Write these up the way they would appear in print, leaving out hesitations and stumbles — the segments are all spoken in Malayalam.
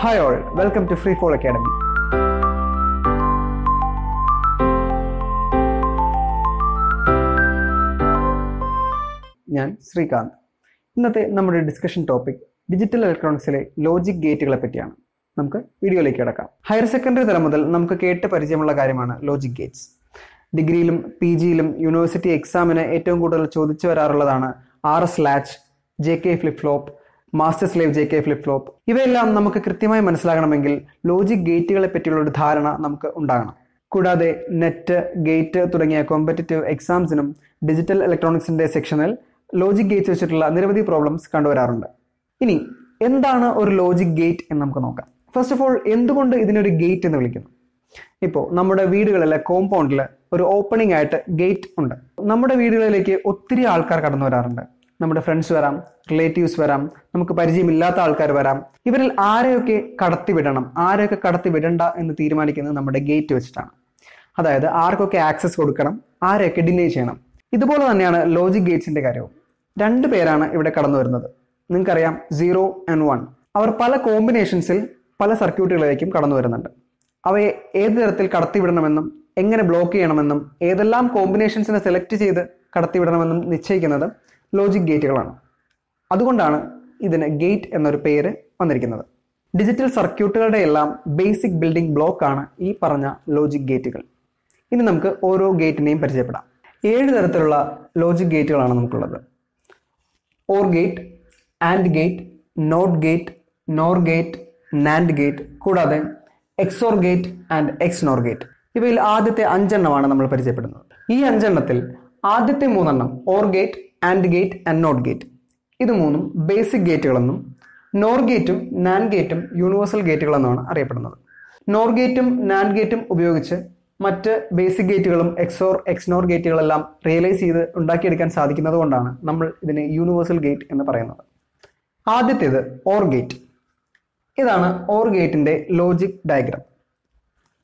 Hi all, welcome to Freefall Academy. Yan Srikanth. Innathe nammude discussion topic digital electronics ile logic gatesgale pattiyana. Namukku video like edakka. Higher secondary thala mudal namukku kette parichayamulla karyamana logic gates. Degree ilum PG ilum university exam ine ettavum koodal chodichu vararulladana R/, JK flip flop, Master Slave JK Flip Flop. ഇവയെല്ലാം നമുക്ക് കൃത്യമായി മനസ്സിലാകണമെങ്കിൽ ലോജിക് ഗേറ്റുകളെ പറ്റിയുള്ള ഒരു ധാരണ നമുക്ക് ഉണ്ടാകണം. കൂടാതെ നെറ്റ്, ഗേറ്റ് തുടങ്ങിയ കോമ്പറ്റീറ്റീവ് എക്സാംസിനും ഡിജിറ്റൽ ഇലക്ട്രോണിക്സിന്റെ സെക്ഷനിൽ ലോജിക് ഗേറ്റ് വെച്ചിട്ടുള്ള നിരവധി പ്രോബ്ലംസ് കണ്ടുവരാറുണ്ട്. ഇനി എന്താണ് ഒരു ലോജിക് ഗേറ്റ് എന്ന് നമുക്ക് നോക്കാം. ഫസ്റ്റ് ഓഫ് ഓൾ, എന്തുകൊണ്ട് ഇതിനൊരു ഗേറ്റ് എന്ന് വിളിക്കുന്നു? ഇപ്പോൾ നമ്മുടെ വീടുകളിലെ കോമ്പൗണ്ടിൽ ഒരു ഓപ്പണിംഗ് ആയിട്ട് ഗേറ്റ് ഉണ്ട്. നമ്മുടെ വീടുകളിലേക്ക് ഒത്തിരി ആൾക്കാർ കടന്നു വരാറുണ്ട്. നമ്മുടെ ഫ്രണ്ട്സ് വരാം, റിലേറ്റീവ്സ് വരാം, നമുക്ക് പരിചയമില്ലാത്ത ആൾക്കാർ വരാം. ഇവരിൽ ആരെയൊക്കെ കടത്തിവിടണം, ആരെയൊക്കെ കടത്തിവിടണ്ട എന്ന് തീരുമാനിക്കുന്നത് നമ്മുടെ ഗേറ്റ് വെച്ചിട്ടാണ്. അതായത് ആർക്കൊക്കെ ആക്സസ് കൊടുക്കണം, ആരെയൊക്കെ ഡിനൈ ചെയ്യണം. ഇതുപോലെ തന്നെയാണ് ലോജിക് ഗേറ്റ്സിന്റെ കാര്യവും. രണ്ടു പേരാണ് ഇവിടെ കടന്നു വരുന്നത്. നിങ്ങൾക്കറിയാം, 0 and 1. അവർ പല കോമ്പിനേഷൻസിൽ പല സർക്യൂട്ടുകളിലേക്കും കടന്നു വരുന്നുണ്ട്. അവയെ ഏത് തരത്തിൽ കടത്തിവിടണമെന്നും എങ്ങനെ ബ്ലോക്ക് ചെയ്യണമെന്നും ഏതെല്ലാം കോമ്പിനേഷൻസിനെ സെലക്ട് ചെയ്ത് കടത്തിവിടണമെന്നും നിശ്ചയിക്കുന്നത് ലോജിക് ഗേറ്റുകളാണ്. അതുകൊണ്ടാണ് ഇതിന് ഗേറ്റ് എന്നൊരു പേര് വന്നിരിക്കുന്നത്. ഡിജിറ്റൽ സർക്യൂട്ടുകളുടെ എല്ലാം ബേസിക് ബിൽഡിംഗ് ബ്ലോക്കാണ് ഈ പറഞ്ഞ ലോജിക് ഗേറ്റുകൾ. ഇനി നമുക്ക് ഓരോ ഗേറ്റിനെയും പരിചയപ്പെടാം. 7 തരത്തിലുള്ള ലോജിക് ഗേറ്റുകളാണ് നമുക്കുള്ളത്. Or gate, and gate, not gate, nor gate, NAND gate, കൂടാതെ XOR gate and XNOR gate. ഇവയിൽ ആദ്യത്തെ 5 എണ്ണമാണ് നമ്മൾ പരിചയപ്പെടുന്നത്. ഈ 5 എണ്ണത്തിൽ ആദ്യത്തെ 3 എണ്ണം or gate, and gate and not gate, ഇത് 3ഉം ബേസിക് ഗേറ്റുകളെന്നും നോർ ഗേറ്റും നാൻഡ് ഗേറ്റും യൂണിവേഴ്സൽ ഗേറ്റുകളെന്നാണ് അറിയപ്പെടുന്നത്. നോർ ഗേറ്റും നാൻഡ് ഗേറ്റും ഉപയോഗിച്ച് മറ്റ് ബേസിക് ഗേറ്റുകളും എക്സോർ എക്സ്നോർ ഗേറ്റുകളെല്ലാം റിയലൈസ് ചെയ്ത് ഉണ്ടാക്കിയെടുക്കാൻ സാധിക്കുന്നത് കൊണ്ടാണ് നമ്മൾ ഇതിനെ യൂണിവേഴ്സൽ ഗേറ്റ് എന്ന് പറയുന്നത്. ആദ്യത്തേത് ഓർ ഗേറ്റ്. ഇതാണ് ഓർ ഗേറ്റിൻ്റെ ലോജിക് ഡയഗ്രാം.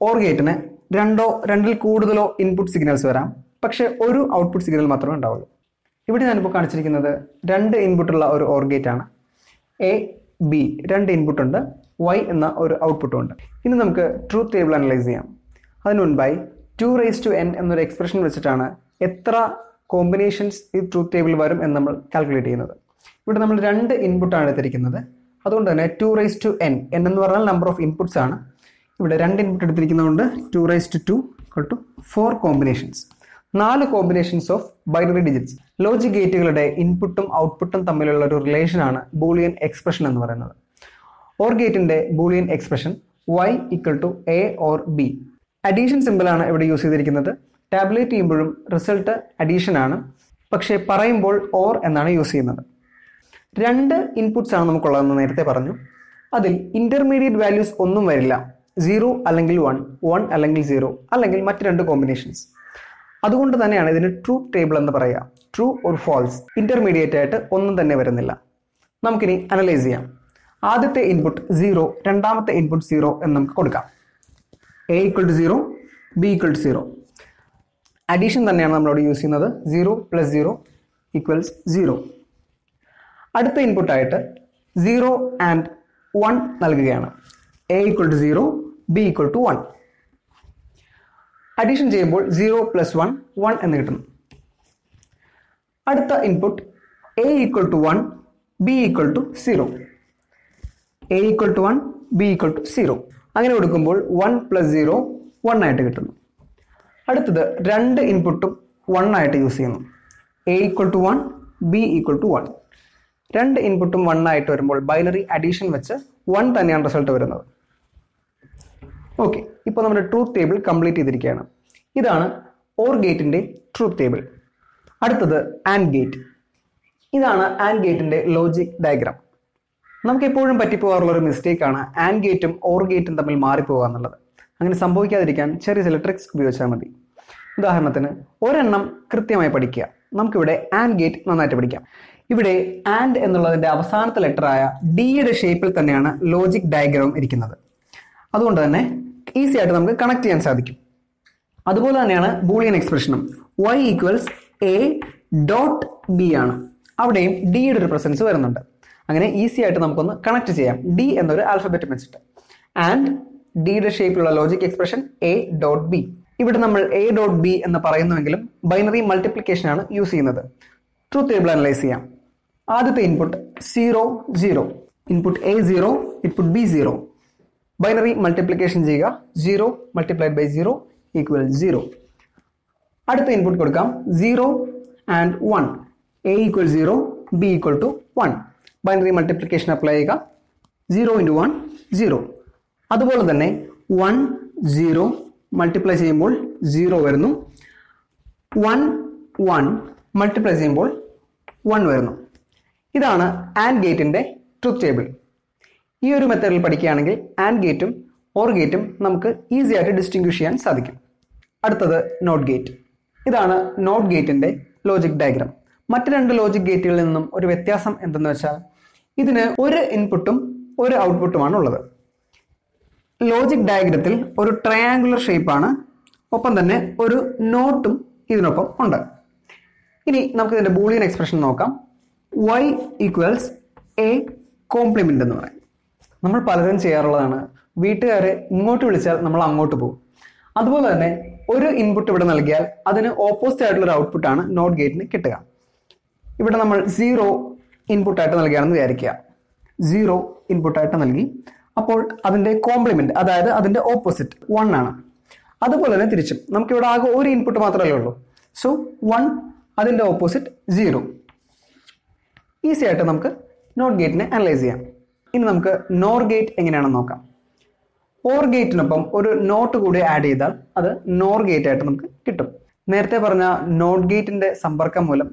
ഓർ ഗേറ്റിന് 2 or 2 ഇൻപുട്ട് സിഗ്നൽസ് വരാം, പക്ഷേ ഒരു ഔട്ട്പുട്ട് സിഗ്നൽ മാത്രമേ ഉണ്ടാവുള്ളൂ. ഇവിടെ ഞാനിപ്പോൾ കാണിച്ചിരിക്കുന്നത് 2 ഇൻപുട്ടുള്ള ഒരു ഓർ ഗേറ്റ് ആണ്. A, B 2 ഇൻപുട്ടുണ്ട്, Y എന്ന ഒരു ഔട്ട്പുട്ടും ഉണ്ട്. ഇനി നമുക്ക് ട്രൂത്ത് ടേബിൾ അനലൈസ് ചെയ്യാം. അതിന് മുൻപായി 2n എന്നൊരു എക്സ്പ്രഷൻ വെച്ചിട്ടാണ് എത്ര കോമ്പിനേഷൻസ് ഈ ട്രൂത്ത് ടേബിൾ വരും എന്ന് നമ്മൾ കാൽക്കുലേറ്റ് ചെയ്യുന്നത്. ഇവിടെ നമ്മൾ 2 ഇൻപുട്ടാണ് എടുത്തിരിക്കുന്നത്. അതുകൊണ്ട് തന്നെ 2n, n എന്ന് പറഞ്ഞാൽ നമ്പർ ഓഫ് ഇൻപുട്ട്സ് ആണ്. ഇവിടെ 2 ഇൻപുട്ട് എടുത്തിരിക്കുന്നതുകൊണ്ട് 2 4 combinations, 4 combinations of binary digits. Logic ഗേറ്റുകളുടെ ഇൻപുട്ടും ഔട്ട്പുട്ടും തമ്മിലുള്ള ഒരു റിലേഷനാണ് ബൂളിയൻ എക്സ്പ്രഷൻ എന്ന് പറയുന്നത്. ഓർ ഗേറ്റിന്റെ Boolean expression Y = A or B. Addition സിമ്പിളാണ് ഇവിടെ യൂസ് ചെയ്തിരിക്കുന്നത്. ടാബ്ലേറ്റ് ചെയ്യുമ്പോഴും റിസൾട്ട് അഡീഷൻ ആണ്, പക്ഷേ പറയുമ്പോൾ ഓർ എന്നാണ് യൂസ് ചെയ്യുന്നത്. 2 ഇൻപുട്ട്സ് ആണ് നമുക്കുള്ളതെന്ന് നേരത്തെ പറഞ്ഞു. അതിൽ ഇന്റർമീഡിയറ്റ് വാല്യൂസ് ഒന്നും വരില്ല. 0 അല്ലെങ്കിൽ 1, 1 അല്ലെങ്കിൽ 0, അല്ലെങ്കിൽ മറ്റ് 2 കോമ്പിനേഷൻസ്. അതുകൊണ്ട് തന്നെയാണ് ഇതിന് ട്രൂത്ത് ടേബിൾ എന്ന് പറയുക. ട്രൂ ഓർ ഫോൾസ്, ഇന്റർമീഡിയറ്റ് ആയിട്ട് ഒന്നും തന്നെ വരുന്നില്ല. നമുക്കിനി അനലൈസ് ചെയ്യാം. ആദ്യത്തെ ഇൻപുട്ട് 0, രണ്ടാമത്തെ ഇൻപുട്ട് 0 എന്ന് നമുക്ക് കൊടുക്കാം. A = 0, B = 0. അഡീഷൻ തന്നെയാണ് നമ്മളോട് യൂസ് ചെയ്യുന്നത്. 0 + 0 = 0. അടുത്ത ഇൻപുട്ടായിട്ട് 0 and 1 നൽകുകയാണ്. A = 0, B = 1. അഡീഷൻ ചെയ്യുമ്പോൾ 0 + 1 1 എന്ന് കിട്ടുന്നു. അടുത്ത input A = 1, B = 0. A = 1, B = 0. അങ്ങനെ കൊടുക്കുമ്പോൾ 1 + 0 1 ആയിട്ട് കിട്ടുന്നു. അടുത്തത് 2 ഇൻപുട്ടും 1 ആയിട്ട് യൂസ് ചെയ്യുന്നു. A = 1, B = 1. 2 ഇൻപുട്ടും 1 ആയിട്ട് വരുമ്പോൾ ബൈനറി അഡീഷൻ വെച്ച് 1 തന്നെയാണ് റിസൾട്ട് വരുന്നത്. ഓക്കെ, ഇപ്പോൾ നമ്മുടെ ട്രൂത്ത് ടേബിൾ കംപ്ലീറ്റ് ചെയ്തിരിക്കുകയാണ്. ഇതാണ് ഓർ ഗേറ്റിൻ്റെ ട്രൂത്ത് ടേബിൾ. അടുത്തത് ആൻഡ് ഗേറ്റ്. ഇതാണ് ആൻഡ് ഗേറ്റിൻ്റെ ലോജിക് ഡയഗ്രാം. നമുക്ക് എപ്പോഴും പറ്റിപ്പോകാറുള്ളൊരു മിസ്റ്റേക്കാണ് ആൻഡ് ഗേറ്റും ഓർ ഗേറ്റും തമ്മിൽ മാറിപ്പോകുക എന്നുള്ളത്. അങ്ങനെ സംഭവിക്കാതിരിക്കാൻ ചെറിയ ചില ട്രിക്സ് ഉപയോഗിച്ചാൽ മതി. ഉദാഹരണത്തിന്, ഒരെണ്ണം കൃത്യമായി പഠിക്കുക. നമുക്കിവിടെ ആൻഡ് ഗേറ്റ് നന്നായിട്ട് പഠിക്കാം. ഇവിടെ ആൻഡ് എന്നുള്ളതിൻ്റെ അവസാനത്തെ ലെറ്ററായ ഡിയുടെ ഷേപ്പിൽ തന്നെയാണ് ലോജിക് ഡയഗ്രാം ഇരിക്കുന്നത്. അതുകൊണ്ട് തന്നെ ഈസി ആയിട്ട് നമുക്ക് കണക്ട് ചെയ്യാൻ സാധിക്കും. അതുപോലെ തന്നെയാണ് ബൂളിയൻ എക്സ്പ്രഷനും. Y = A.B ആണ്. അവിടെയും ഡിയുടെ ഒരു പ്രസൻസ് വരുന്നുണ്ട്. അങ്ങനെ ഈസി ആയിട്ട് നമുക്കൊന്ന് കണക്ട് ചെയ്യാം ഡി എന്നൊരു ആൽഫബറ്റ് വെച്ചിട്ട്. ആൻഡ് ഡിയുടെ ഷേപ്പിലുള്ള logic expression A dot B. ഇവിടെ നമ്മൾ എ ഡോട്ട് ബി എന്ന് പറയുന്നുവെങ്കിലും ബൈനറി മൾട്ടിപ്ലിക്കേഷൻ ആണ് യൂസ് ചെയ്യുന്നത്. ട്രൂത്ത് ടേബിൾ അനലൈസ് ചെയ്യാം. ആദ്യത്തെ input 0 0, input A 0, input B 0. Binary multiplication ചെയ്യുക, 0 multiplied by 0 equal 0. അടുത്ത ഇൻപുട്ട് കൊടുക്കാം 0 and 1, A equal 0, B equal to 1. Binary multiplication apply ചെയ്യുക, 0 into 1 0. അതുപോലെ തന്നെ 1 0 മൾട്ടിപ്ലൈ ചെയ്യുമ്പോൾ 0 വരുന്നു, 1 1 മൾട്ടിപ്ലൈ ചെയ്യുമ്പോൾ 1 വരുന്നു. ഇതാണ് ആൻഡ് ഗേറ്റിൻ്റെ ട്രൂത്ത് ടേബിൾ. ഈ ഒരു മെത്തേഡിൽ പഠിക്കുകയാണെങ്കിൽ ആൻഡ് ഗേറ്റും ഓർ ഗേറ്റും നമുക്ക് ഈസി ആയിട്ട് ഡിസ്റ്റിങ്ക്വിഷ് ചെയ്യാൻ സാധിക്കും. അടുത്തത് നോട്ട് ഗേറ്റ്. ഇതാണ് നോട്ട് ഗേറ്റിൻ്റെ ലോജിക് ഡയഗ്രാം. മറ്റ് രണ്ട് ലോജിക് ഗേറ്റുകളിൽ നിന്നും ഒരു വ്യത്യാസം എന്തെന്ന് വെച്ചാൽ ഇതിന് ഒരു ഇൻപുട്ടും ഒരു ഔട്ട്പുട്ടുമാണ് ഉള്ളത്. ലോജിക് ഡയഗ്രത്തിൽ ഒരു ട്രയാങ്കുലർ ഷേപ്പാണ്, ഒപ്പം തന്നെ ഒരു നോട്ടും ഇതിനൊപ്പം ഉണ്ട്. ഇനി നമുക്ക് ഇതിൻ്റെ ബൂളിയൻ എക്സ്പ്രഷൻ നോക്കാം. Y equals A കോംപ്ലിമെൻ്റ് എന്ന് പറയും. നമ്മൾ പലരും ചെയ്യാറുള്ളതാണ്, വീട്ടുകാരെ ഇങ്ങോട്ട് വിളിച്ചാൽ നമ്മൾ അങ്ങോട്ട് പോകും. അതുപോലെ തന്നെ ഒരു ഇൻപുട്ട് ഇവിടെ നൽകിയാൽ അതിന് ഓപ്പോസിറ്റ് ആയിട്ടുള്ളൊരു ഔട്ട്പുട്ടാണ് നോട്ട് ഗേറ്റിന് കിട്ടുക. ഇവിടെ നമ്മൾ 0 ഇൻപുട്ടായിട്ട് നൽകുകയാണെന്ന് വിചാരിക്കുക. 0 ഇൻപുട്ടായിട്ട് നൽകി, അപ്പോൾ അതിൻ്റെ കോംപ്ലിമെൻറ്റ്, അതായത് അതിൻ്റെ ഓപ്പോസിറ്റ് 1 ആണ്. അതുപോലെ തന്നെ തിരിച്ചും നമുക്കിവിടെ ആകെ ഒരു ഇൻപുട്ട് മാത്രമേ ഉള്ളൂ. സോ 1, അതിൻ്റെ ഓപ്പോസിറ്റ് 0. ഈസി ആയിട്ട് നമുക്ക് നോട്ട് ഗേറ്റിനെ അനലൈസ് ചെയ്യാം. ഇനി നമുക്ക് നോർ ഗേറ്റ് എങ്ങനെയാണെന്ന് നോക്കാം. ഓർ ഗേറ്റിനൊപ്പം ഒരു നോട്ട് കൂടി ആഡ് ചെയ്താൽ അത് നോർ ഗേറ്റ് ആയിട്ട് നമുക്ക് കിട്ടും. നേരത്തെ പറഞ്ഞ നോട്ട് ഗേറ്റിൻ്റെ സമ്പർക്കം മൂലം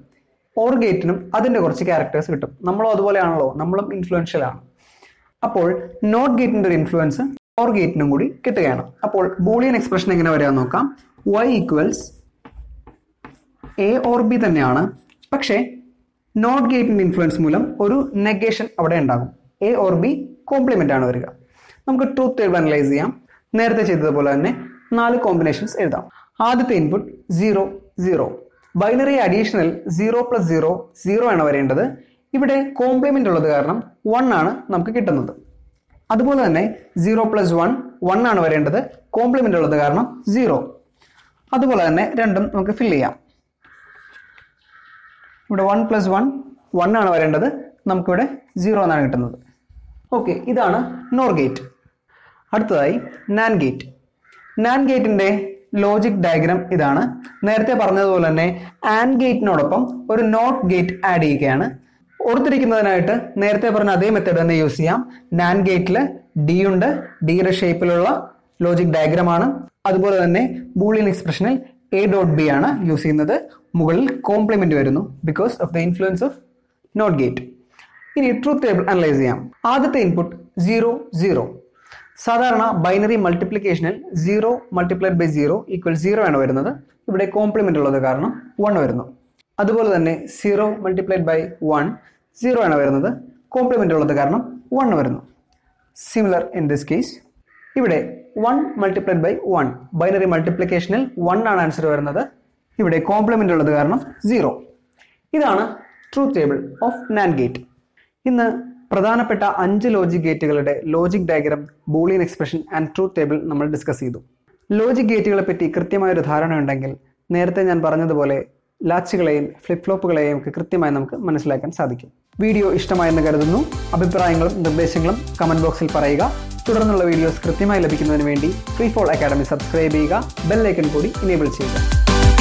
ഓർ ഗേറ്റിനും അതിൻ്റെ കുറച്ച് ക്യാരക്ടേഴ്സ് കിട്ടും. നമ്മളും അതുപോലെയാണല്ലോ, നമ്മളും ഇൻഫ്ലുവൻഷ്യൽ ആണ്. അപ്പോൾ നോട്ട് ഗേറ്റിൻ്റെ ഒരു ഇൻഫ്ലുവൻസ് ഓർ ഗേറ്റിനും കൂടി കിട്ടുകയാണ്. അപ്പോൾ ബൂളിയൻ എക്സ്പ്രഷൻ എങ്ങനെ വരാമെന്ന് നോക്കാം. Y equals A or B തന്നെയാണ്, പക്ഷേ നോട്ട് ഗേറ്റിൻ്റെ ഇൻഫ്ലുവൻസ് മൂലം ഒരു നെഗേഷൻ അവിടെ ഉണ്ടാകും. A or B കോംപ്ലിമെൻ്റ് ആണ് വരിക. നമുക്ക് ട്രൂത്ത് ടേബിൾ അനലൈസ് ചെയ്യാം. നേരത്തെ ചെയ്തതുപോലെ തന്നെ 4 കോമ്പിനേഷൻസ് എഴുതാം. ആദ്യത്തെ ഇൻപുട്ട് 0 0. ബൈനറി അഡീഷണൽ 0 + 0 0 ആണ് വരേണ്ടത്. ഇവിടെ കോംപ്ലിമെൻ്റ് ഉള്ളത് കാരണം 1 ആണ് നമുക്ക് കിട്ടുന്നത്. അതുപോലെ തന്നെ 0 + 1 1 ആണ് വരേണ്ടത്. കോംപ്ലിമെൻ്റ് ഉള്ളത് കാരണം 0. അതുപോലെ തന്നെ രണ്ടും നമുക്ക് ഫില്ല് ചെയ്യാം. ഇവിടെ 1 + 1 1 ആണ് വരേണ്ടത്. നമുക്കിവിടെ 0 എന്നാണ് കിട്ടുന്നത്. ഓക്കെ, ഇതാണ് നോർ ഗേറ്റ്. അടുത്തതായി നാൻ ഗേറ്റ്. നാൻ ഗേറ്റിൻ്റെ ലോജിക് ഡയഗ്രാം ഇതാണ്. നേരത്തെ പറഞ്ഞതുപോലെ തന്നെ ആൻഡ് ഗേറ്റിനോടൊപ്പം ഒരു നോട്ട് ഗേറ്റ് ആഡ് ചെയ്യുകയാണ്. ഓർത്തിരിക്കുന്നതിനായിട്ട് നേരത്തെ പറഞ്ഞ അതേ മെത്തേഡ് തന്നെ യൂസ് ചെയ്യാം. നാൻ ഗേറ്റിൽ ഡി ഉണ്ട്, ഡിയുടെ ഷേപ്പിലുള്ള ലോജിക് ഡയഗ്രാമാണ്. അതുപോലെ തന്നെ ബൂളിയൻ എക്സ്പ്രഷനിൽ A ഡോട്ട് B ആണ് യൂസ് ചെയ്യുന്നത്. മുകളിൽ കോംപ്ലിമെന്റ് വരുന്നു because of the influence of not gate. ഇനി ട്രൂത്ത് ടേബിൾ അനലൈസ് ചെയ്യാം. ആദ്യത്തെ ഇൻപുട്ട് 0 0. സാധാരണ ബൈനറി മൾട്ടിപ്ലിക്കേഷനിൽ 0 multiplied by 0 equal 0 ആണ് വരുന്നത്. ഇവിടെ കോംപ്ലിമെന്റ് ഉള്ളത് കാരണം 1 വരുന്നു. അതുപോലെ തന്നെ 0 multiplied by 1 0 ആണ് വരുന്നത്. കോംപ്ലിമെന്റ് ഉള്ളത് കാരണം 1 വരുന്നു. സിമിലർ ഇൻ ദിസ് കേസ്, ഇവിടെ 1 multiplied by 1, ബൈനറി മൾട്ടിപ്ലിക്കേഷനിൽ 1 ആണ് ആൻസർ വരുന്നത്. ഇവിടെ കോംപ്ലിമെൻ്റ് ഉള്ളത് കാരണം 0. ഇതാണ് truth table of NAND gate. ഇന്ന് പ്രധാനപ്പെട്ട 5 ലോജിക് ഗേറ്റുകളുടെ logic diagram, Boolean expression and truth table നമ്മൾ ഡിസ്കസ് ചെയ്തു. ലോജിക് ഗേറ്റുകളെ പറ്റി കൃത്യമായൊരു ധാരണ ഉണ്ടെങ്കിൽ നേരത്തെ ഞാൻ പറഞ്ഞതുപോലെ ലാച്ചുകളെയും ഫ്ലിപ്പ് ഫ്ലോപ്പുകളെയും ഒക്കെ കൃത്യമായി നമുക്ക് മനസ്സിലാക്കാൻ സാധിക്കും. വീഡിയോ ഇഷ്ടമായെന്ന് കരുതുന്നു. അഭിപ്രായങ്ങളും നിർദ്ദേശങ്ങളും കമൻറ്റ് ബോക്സിൽ പറയുക. തുടർന്നുള്ള വീഡിയോസ് കൃത്യമായി ലഭിക്കുന്നതിന് വേണ്ടി ഫ്രീഫോൾ അക്കാഡമി സബ്സ്ക്രൈബ് ചെയ്യുക. ബെൽ ഐക്കൺ കൂടി എനേബിൾ ചെയ്യുക.